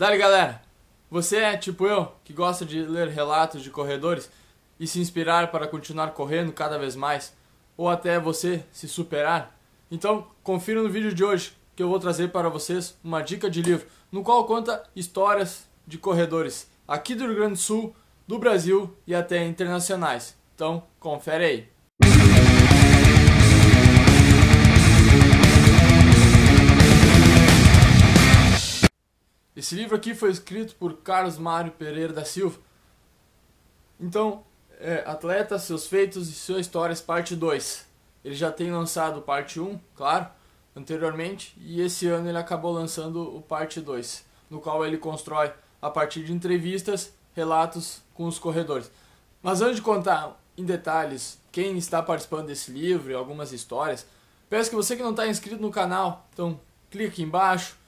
Dale, galera! Você é, tipo eu, que gosta de ler relatos de corredores e se inspirar para continuar correndo cada vez mais, ou até você se superar? Então, confira no vídeo de hoje, que eu vou trazer para vocês uma dica de livro, no qual conta histórias de corredores aqui do Rio Grande do Sul, do Brasil e até internacionais. Então, confere aí! Esse livro aqui foi escrito por Carlos Mário Pereira da Silva. Então, Atleta, Seus Feitos e Suas Histórias, parte 2. Ele já tem lançado parte 1, claro, anteriormente, e esse ano ele acabou lançando o parte 2, no qual ele constrói, a partir de entrevistas, relatos com os corredores. Mas antes de contar em detalhes quem está participando desse livro e algumas histórias, peço que você que não está inscrito no canal, então clique aqui embaixo.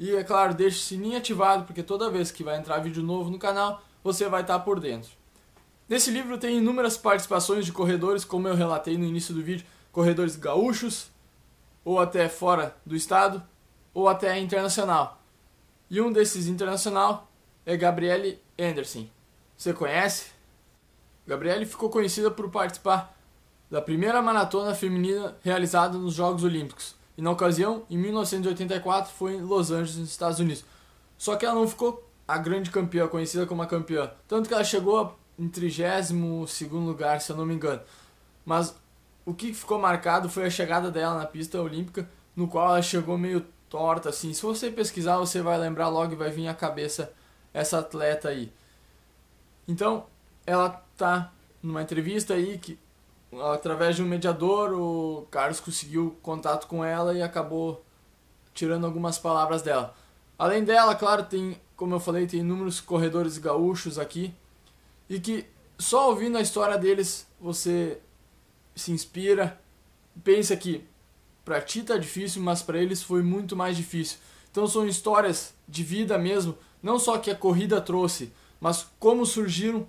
E é claro, deixe o sininho ativado, porque toda vez que vai entrar vídeo novo no canal, você vai estar por dentro. Nesse livro tem inúmeras participações de corredores, como eu relatei no início do vídeo, corredores gaúchos, ou até fora do estado, ou até internacional. E um desses internacional é Gabriele Andersen. Você conhece? Gabriele ficou conhecida por participar da primeira maratona feminina realizada nos Jogos Olímpicos. E na ocasião, em 1984, foi em Los Angeles, nos Estados Unidos. Só que ela não ficou a grande campeã, conhecida como a campeã. Tanto que ela chegou em 32º lugar, se eu não me engano. Mas o que ficou marcado foi a chegada dela na pista olímpica, no qual ela chegou meio torta, assim. Se você pesquisar, você vai lembrar logo e vai vir à cabeça essa atleta aí. Então, ela tá numa entrevista aí que... através de um mediador, o Carlos conseguiu contato com ela e acabou tirando algumas palavras dela. Além dela, claro, tem, como eu falei, tem inúmeros corredores gaúchos aqui. E que só ouvindo a história deles, você se inspira. Pensa que pra ti tá difícil, mas pra eles foi muito mais difícil. Então são histórias de vida mesmo, não só que a corrida trouxe, mas como surgiram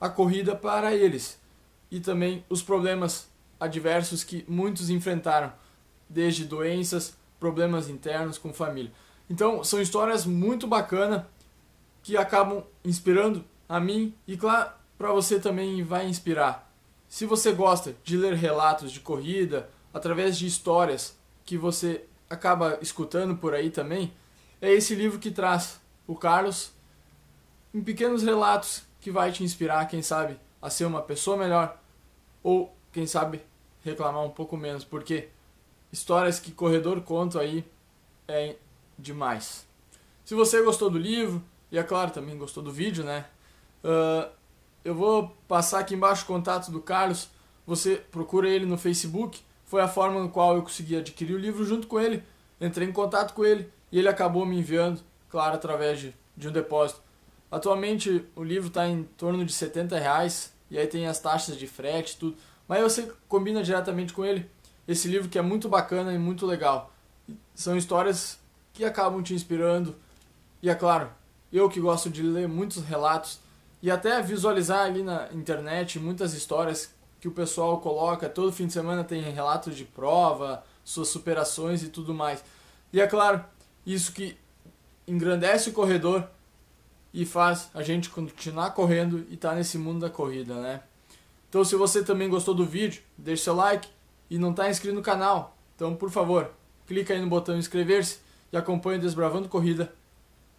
a corrida para eles. E também os problemas adversos que muitos enfrentaram, desde doenças, problemas internos com família. Então são histórias muito bacanas que acabam inspirando a mim e claro, para você também vai inspirar. Se você gosta de ler relatos de corrida, através de histórias que você acaba escutando por aí também, é esse livro que traz o Carlos em pequenos relatos que vai te inspirar, quem sabe, a ser uma pessoa melhor. Ou, quem sabe, reclamar um pouco menos, porque histórias que corredor conta aí é demais. Se você gostou do livro, e é claro, também gostou do vídeo, né? Eu vou passar aqui embaixo o contato do Carlos, você procura ele no Facebook, foi a forma no qual eu consegui adquirir o livro junto com ele, entrei em contato com ele, e ele acabou me enviando, claro, através de um depósito. Atualmente o livro está em torno de R$70, e aí tem as taxas de frete, tudo. Mas eu sei que combina diretamente com ele. Esse livro que é muito bacana e muito legal. São histórias que acabam te inspirando. E é claro, eu que gosto de ler muitos relatos. E até visualizar ali na internet muitas histórias que o pessoal coloca. Todo fim de semana tem relatos de prova, suas superações e tudo mais. E é claro, isso que engrandece o corredor. E faz a gente continuar correndo e tá nesse mundo da corrida, né? Então se você também gostou do vídeo, deixe seu like e não tá inscrito no canal. Então por favor, clica aí no botão inscrever-se e acompanhe o Desbravando Corrida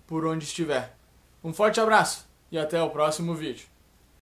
por onde estiver. Um forte abraço e até o próximo vídeo.